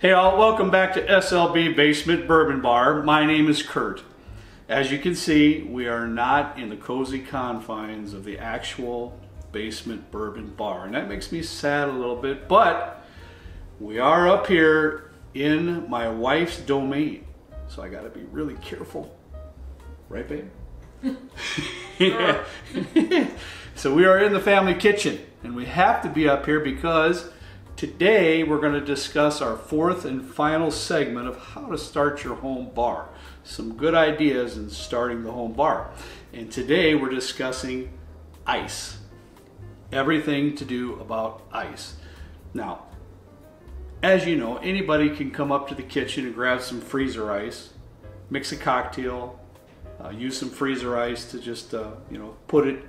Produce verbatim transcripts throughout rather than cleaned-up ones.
Hey all, welcome back to S L B Basement Bourbon Bar. My name is Kurt. As you can see, we are not in the cozy confines of the actual basement bourbon bar, and that makes me sad a little bit, but we are up here in my wife's domain, so I gotta be really careful. Right, babe? Yeah. So we are in the family kitchen, and we have to be up here because today we're going to discuss our fourth and final segment of how to start your home bar. Some good ideas in starting the home bar. And today we're discussing ice. Everything to do about ice. Now, as you know, anybody can come up to the kitchen and grab some freezer ice, mix a cocktail, uh, use some freezer ice to just, uh, you know, put it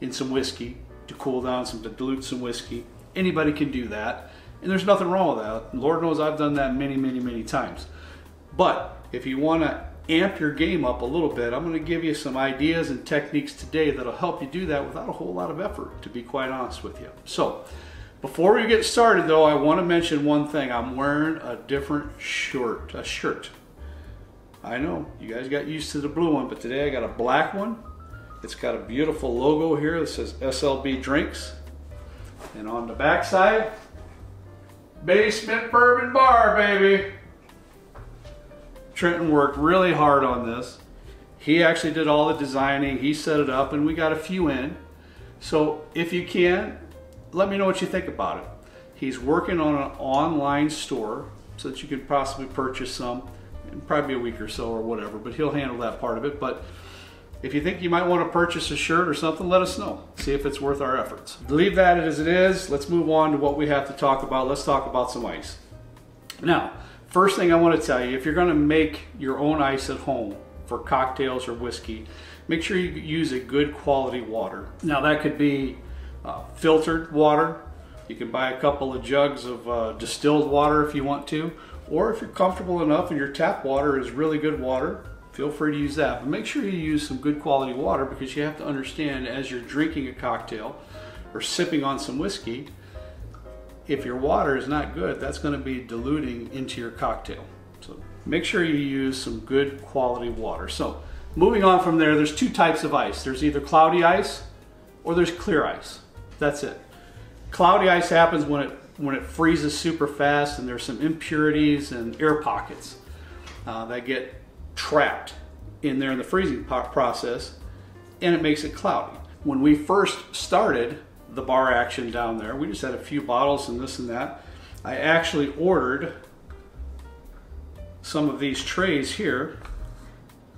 in some whiskey to cool down, some to dilute some whiskey. Anybody can do that, and there's nothing wrong with that. Lord knows I've done that many, many, many times. But if you want to amp your game up a little bit, I'm going to give you some ideas and techniques today that'll help you do that without a whole lot of effort, to be quite honest with you. So, before we get started though, I want to mention one thing. I'm wearing a different shirt, a shirt. I know, you guys got used to the blue one, but today I got a black one. It's got a beautiful logo here that says S L B Drinks. And on the back side, Basement Bourbon Bar, baby. Trenton worked really hard on this. He actually did all the designing. He set it up, and we got a few in. So if you can, let me know what you think about it. He's working on an online store so that you could possibly purchase some in probably a week or so or whatever, but he'll handle that part of it. But if you think you might want to purchase a shirt or something, let us know. See if it's worth our efforts. Leave that as it is. Let's move on to what we have to talk about. Let's talk about some ice. Now, first thing I want to tell you, if you're going to make your own ice at home for cocktails or whiskey, make sure you use a good quality water. Now, that could be uh, filtered water. You can buy a couple of jugs of uh, distilled water if you want to. Or if you're comfortable enough and your tap water is really good water, feel free to use that, but make sure you use some good quality water, because you have to understand, as you're drinking a cocktail or sipping on some whiskey, if your water is not good, that's going to be diluting into your cocktail. So make sure you use some good quality water. So moving on from there, there's two types of ice. There's either cloudy ice or there's clear ice. That's it. Cloudy ice happens when it when it freezes super fast, and there's some impurities and air pockets uh, that get trapped in there in the freezing process, and it makes it cloudy. When we first started the bar action down there, we just had a few bottles and this and that. I actually ordered some of these trays here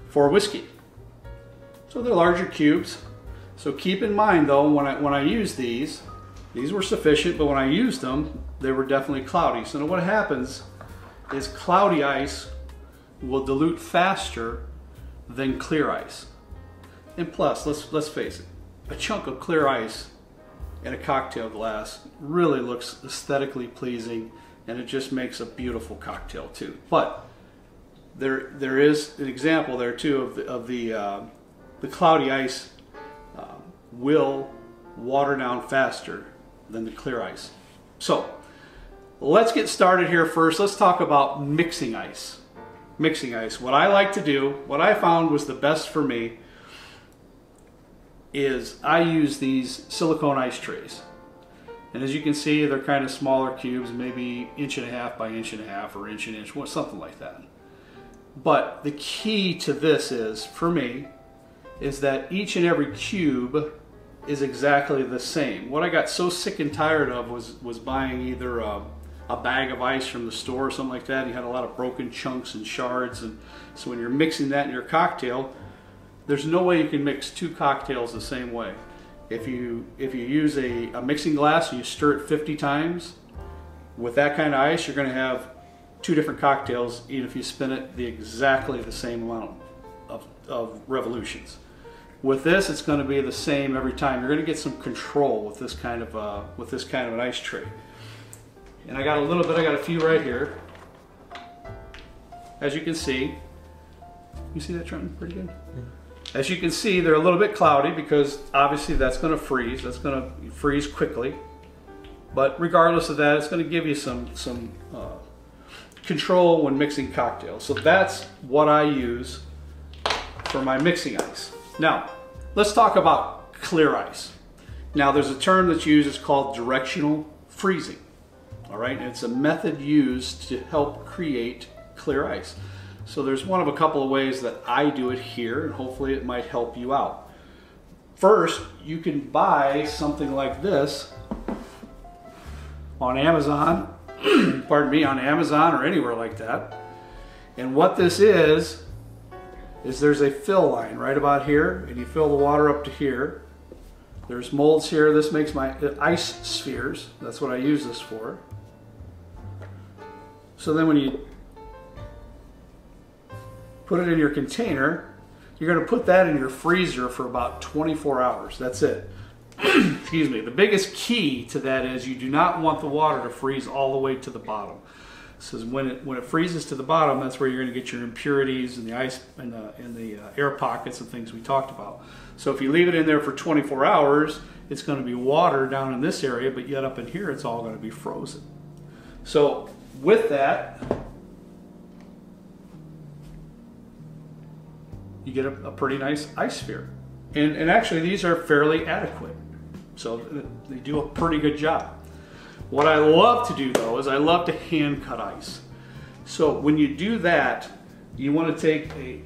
for whiskey. So they're larger cubes. So keep in mind though, when I, when I use these, these were sufficient, but when I used them, they were definitely cloudy. So now what happens is cloudy ice will dilute faster than clear ice. And plus, let's let's face it, a chunk of clear ice in a cocktail glass really looks aesthetically pleasing, and it just makes a beautiful cocktail too. But there there is an example there too of the, of the uh, the cloudy ice uh, will water down faster than the clear ice. So let's get started here first. Let's talk about mixing ice. Mixing ice. What I like to do, what I found was the best for me, is I use these silicone ice trays. And as you can see, they're kind of smaller cubes, maybe inch and a half by inch and a half, or inch and inch, something like that. But the key to this is, for me, is that each and every cube is exactly the same. What I got so sick and tired of was, was buying either a a bag of ice from the store or something like that. You had a lot of broken chunks and shards, and so when you're mixing that in your cocktail, there's no way you can mix two cocktails the same way. If you if you use a, a mixing glass and you stir it fifty times, with that kind of ice, you're going to have two different cocktails, even if you spin it the exactly the same amount of, of revolutions. With this, it's going to be the same every time. You're going to get some control with this kind of uh, with this kind of an ice tray. And I got a little bit, I got a few right here. As you can see, you see that, Trenton, pretty good? Yeah. As you can see, they're a little bit cloudy because obviously that's gonna freeze, that's gonna freeze quickly. But regardless of that, it's gonna give you some, some uh, control when mixing cocktails. So that's what I use for my mixing ice. Now, let's talk about clear ice. Now, there's a term that's used, it's called directional freezing. All right, and it's a method used to help create clear ice. So there's one of a couple of ways that I do it here, and hopefully it might help you out. First, you can buy something like this on Amazon, pardon me, on Amazon or anywhere like that. And what this is, is there's a fill line right about here, and you fill the water up to here. There's molds here. This makes my ice spheres. That's what I use this for. So then when you put it in your container, you're going to put that in your freezer for about twenty-four hours. That's it. Excuse me. The biggest key to that is you do not want the water to freeze all the way to the bottom. So when it when it freezes to the bottom, that's where you're going to get your impurities and the ice and the, and the uh, air pockets and things we talked about. So if you leave it in there for twenty-four hours, it's going to be water down in this area, but yet up in here, it's all going to be frozen. So with that, you get a, a pretty nice ice sphere. And, and actually, these are fairly adequate. So they do a pretty good job. What I love to do, though, is I love to hand cut ice. So when you do that, you want to take a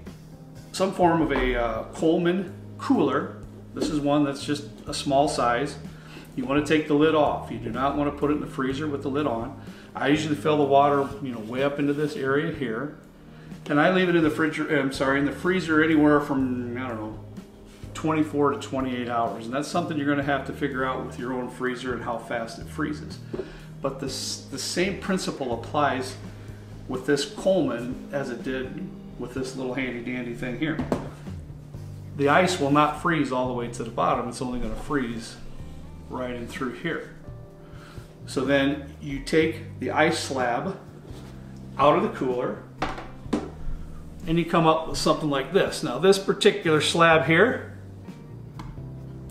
some form of a uh, Coleman cooler. This is one that's just a small size. You want to take the lid off. You do not want to put it in the freezer with the lid on. I usually fill the water, you know, way up into this area here, and I leave it in the fridge. I'm sorry, in the freezer anywhere from, I don't know, twenty-four to twenty-eight hours, and that's something you're going to have to figure out with your own freezer and how fast it freezes. But this, the same principle applies with this Coleman as it did with this little handy dandy thing here. The ice will not freeze all the way to the bottom. It's only going to freeze right in through here. So then you take the ice slab out of the cooler and you come up with something like this. Now this particular slab here,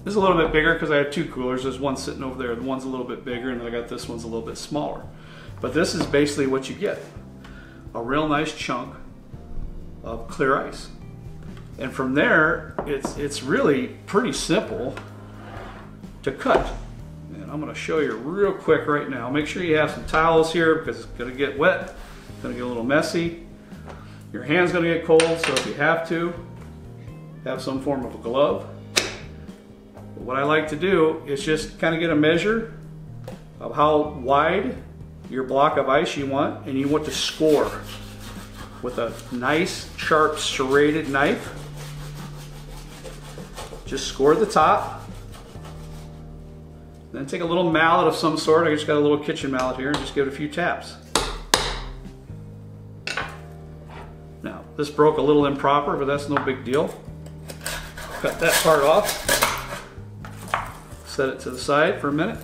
this is a little bit bigger because I have two coolers. There's one sitting over there. The one's a little bit bigger, and then I got this one's a little bit smaller. But this is basically what you get. A real nice chunk of clear ice. And from there, it's, it's really pretty simple to cut. And I'm going to show you real quick right now. Make sure you have some towels here because it's going to get wet. It's going to get a little messy. Your hand's going to get cold, so if you have to, have some form of a glove. What I like to do is just kind of get a measure of how wide your block of ice you want, and you want to score with a nice, sharp, serrated knife. Just score the top. Then take a little mallet of some sort. I just got a little kitchen mallet here and just give it a few taps. Now, this broke a little improper, but that's no big deal. Cut that part off. Set it to the side for a minute.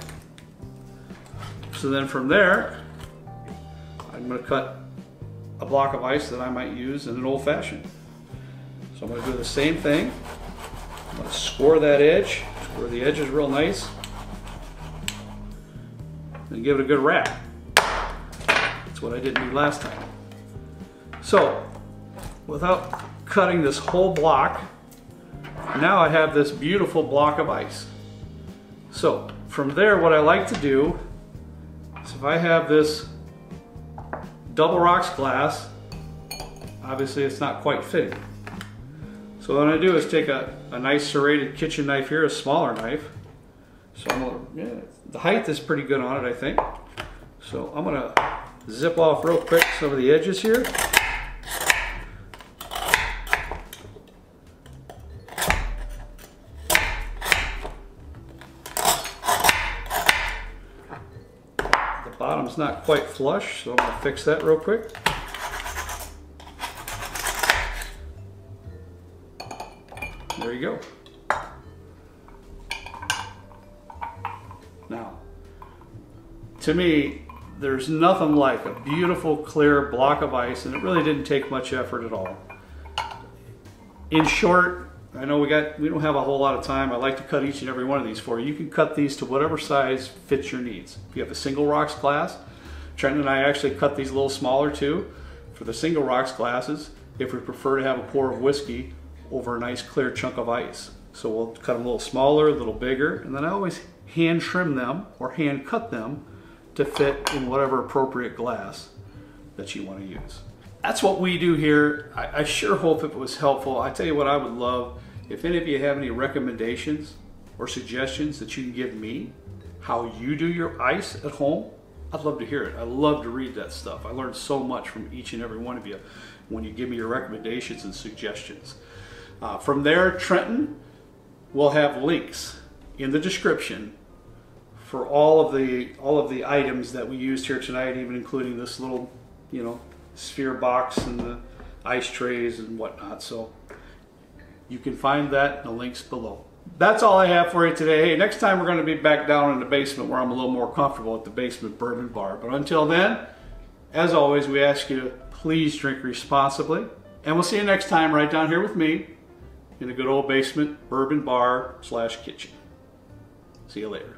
So then from there, I'm going to cut a block of ice that I might use in an old fashioned. So I'm going to do the same thing. I'm going to score that edge, score the edges real nice, and give it a good wrap. That's what I didn't do last time. So without cutting this whole block, now I have this beautiful block of ice. So from there, what I like to do is if I have this double rocks glass, obviously it's not quite fitting. So what I do is take a, a nice serrated kitchen knife here, a smaller knife. So I'm gonna, yeah, the height is pretty good on it, I think. So I'm gonna zip off real quick some of the edges here. Bottom's not quite flush, so I'm going to fix that real quick. There you go. Now, to me, there's nothing like a beautiful, clear block of ice, and it really didn't take much effort at all. In short, I know we got we don't have a whole lot of time. I like to cut each and every one of these for you. You can cut these to whatever size fits your needs. If you have a single rocks glass, Trent and I actually cut these a little smaller too for the single rocks glasses if we prefer to have a pour of whiskey over a nice clear chunk of ice. So we'll cut them a little smaller, a little bigger, and then I always hand trim them or hand cut them to fit in whatever appropriate glass that you want to use. That's what we do here. I, I sure hope it was helpful. I tell you what, I would love if any of you have any recommendations or suggestions that you can give me how you do your ice at home. I'd love to hear it. I love to read that stuff. I learned so much from each and every one of you when you give me your recommendations and suggestions. Uh, from there, Trenton will have links in the description for all of the all of the items that we used here tonight, even including this little, you know, sphere box and the ice trays and whatnot. So you can find that in the links below. That's all I have for you today. Hey, next time we're going to be back down in the basement where I'm a little more comfortable at the Basement Bourbon Bar. But until then, as always, we ask you to please drink responsibly. And we'll see you next time right down here with me in the good old Basement Bourbon Bar slash kitchen. See you later.